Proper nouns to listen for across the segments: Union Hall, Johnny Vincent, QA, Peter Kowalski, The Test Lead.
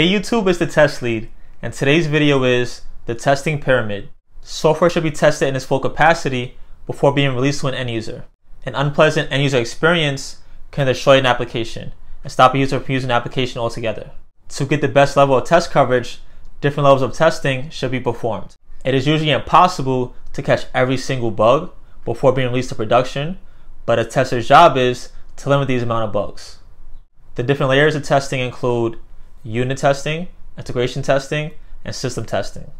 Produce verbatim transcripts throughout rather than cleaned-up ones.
Hey YouTube, it's The Test Lead, and today's video is the testing pyramid. Software should be tested in its full capacity before being released to an end user. An unpleasant end user experience can destroy an application and stop a user from using an application altogether. To get the best level of test coverage, different levels of testing should be performed. It is usually impossible to catch every single bug before being released to production, but a tester's job is to limit these amount of bugs. The different layers of testing include unit testing, integration testing, and system testing.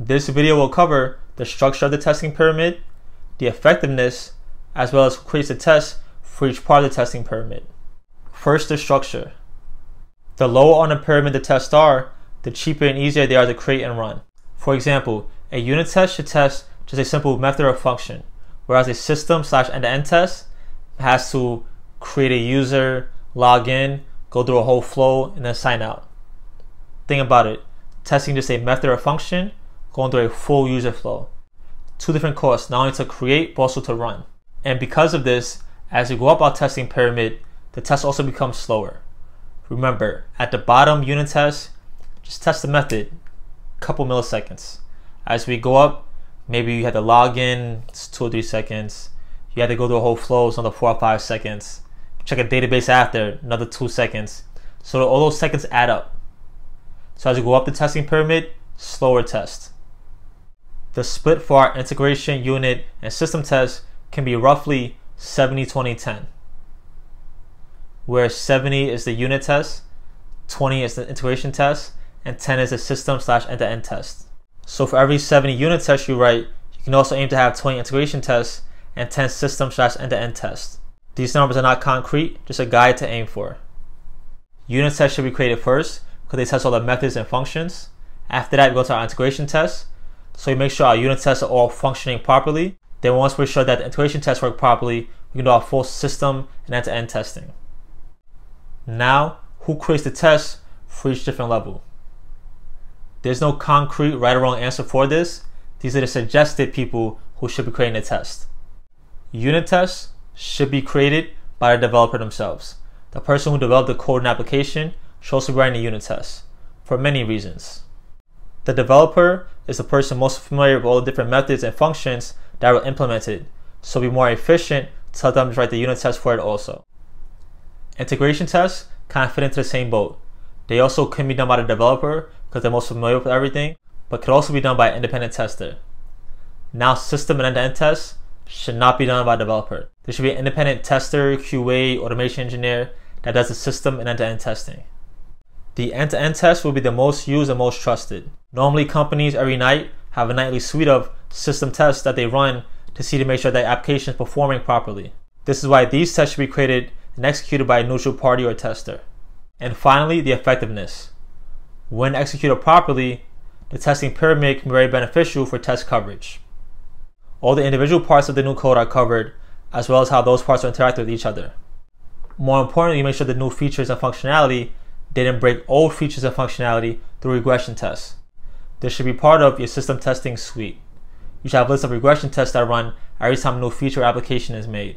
This video will cover the structure of the testing pyramid, the effectiveness, as well as who creates the test for each part of the testing pyramid. First, the structure. The lower on the pyramid the tests are, the cheaper and easier they are to create and run. For example, a unit test should test just a simple method or function, whereas a system slash end-to-end test has to create a user, log in, go through a whole flow, and then sign out. Think about it, testing just a method or function, going through a full user flow. Two different costs, not only to create, but also to run. And because of this, as you go up our testing pyramid, the test also becomes slower. Remember, at the bottom unit test, just test the method, couple milliseconds. As we go up, maybe you had to log in, it's two or three seconds. You had to go through a whole flow, it's another four or five seconds. Check a database after, another two seconds. So all those seconds add up. So as you go up the testing pyramid, slower test. The split for our integration, unit, and system tests can be roughly seventy, twenty, ten. Where seventy is the unit test, twenty is the integration test, and ten is the system slash end-to-end test. So for every seventy unit tests you write, you can also aim to have twenty integration tests and ten system slash end-to-end tests. These numbers are not concrete, just a guide to aim for. Unit tests should be created first, because they test all the methods and functions. After that, we go to our integration tests. So we make sure our unit tests are all functioning properly. Then once we're sure that the integration tests work properly, we can do our full system and end-to-end testing. Now, who creates the tests for each different level? There's no concrete right or wrong answer for this. These are the suggested people who should be creating the test. Unit tests should be created by the developer themselves. The person who developed the code and application should also be writing a unit test, for many reasons. The developer is the person most familiar with all the different methods and functions that were implemented, so it'll be more efficient to let them write the unit test for it also. Integration tests kind of fit into the same boat. They also can be done by the developer because they're most familiar with everything, but could also be done by an independent tester. Now, system and end-to-end tests should not be done by a developer. There should be an independent tester, Q A, automation engineer that does the system and end-to-end testing. The end-to-end test will be the most used and most trusted. Normally companies every night have a nightly suite of system tests that they run to see to make sure that application is performing properly. This is why these tests should be created and executed by a neutral party or tester. And finally, the effectiveness. When executed properly, the testing pyramid can be very beneficial for test coverage. All the individual parts of the new code are covered, as well as how those parts are interacting with each other. More importantly, make sure the new features and functionality they didn't break old features and functionality through regression tests. This should be part of your system testing suite. You should have a list of regression tests that run every time a new feature or application is made.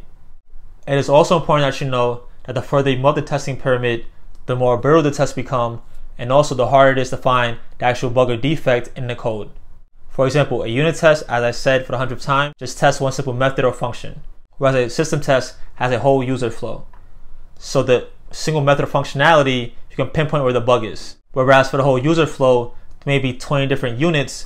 It is also important that you know that the further you move the testing pyramid, the more brittle the tests become, and also the harder it is to find the actual bug or defect in the code. For example, a unit test, as I said for the hundredth time, just tests one simple method or function, whereas a system test has a whole user flow. So the single method or functionality, you can pinpoint where the bug is. Whereas for the whole user flow, there may be twenty different units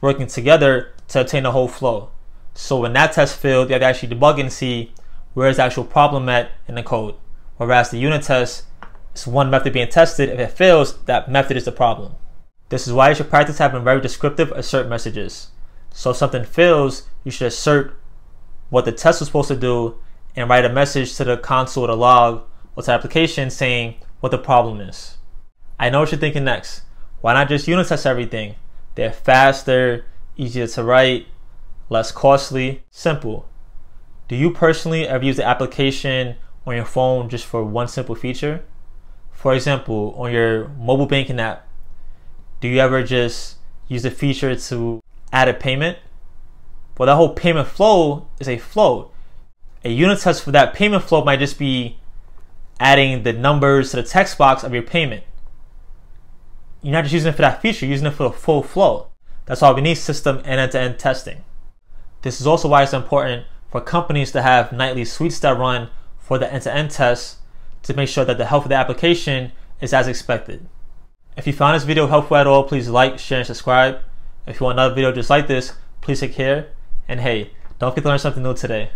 working together to obtain the whole flow. So when that test failed, you have to actually debug and see where is the actual problem at in the code. Whereas the unit test, it's one method being tested. If it fails, that method is the problem. This is why you should practice having very descriptive assert messages. So if something fails, you should assert what the test was supposed to do and write a message to the console, the log, or to the application saying what the problem is. I know what you're thinking next. Why not just unit test everything? They're faster, easier to write, less costly, simple. Do you personally ever use the application on your phone just for one simple feature? For example, on your mobile banking app, do you ever just use the feature to add a payment? Well, that whole payment flow is a flow. A unit test for that payment flow might just be adding the numbers to the text box of your payment. You're not just using it for that feature, you're using it for the full flow. That's why we need system and end-to-end testing. This is also why it's important for companies to have nightly suites that run for the end-to-end tests to make sure that the health of the application is as expected. If you found this video helpful at all, please like, share, and subscribe. If you want another video just like this, please click here. And hey, don't forget to learn something new today.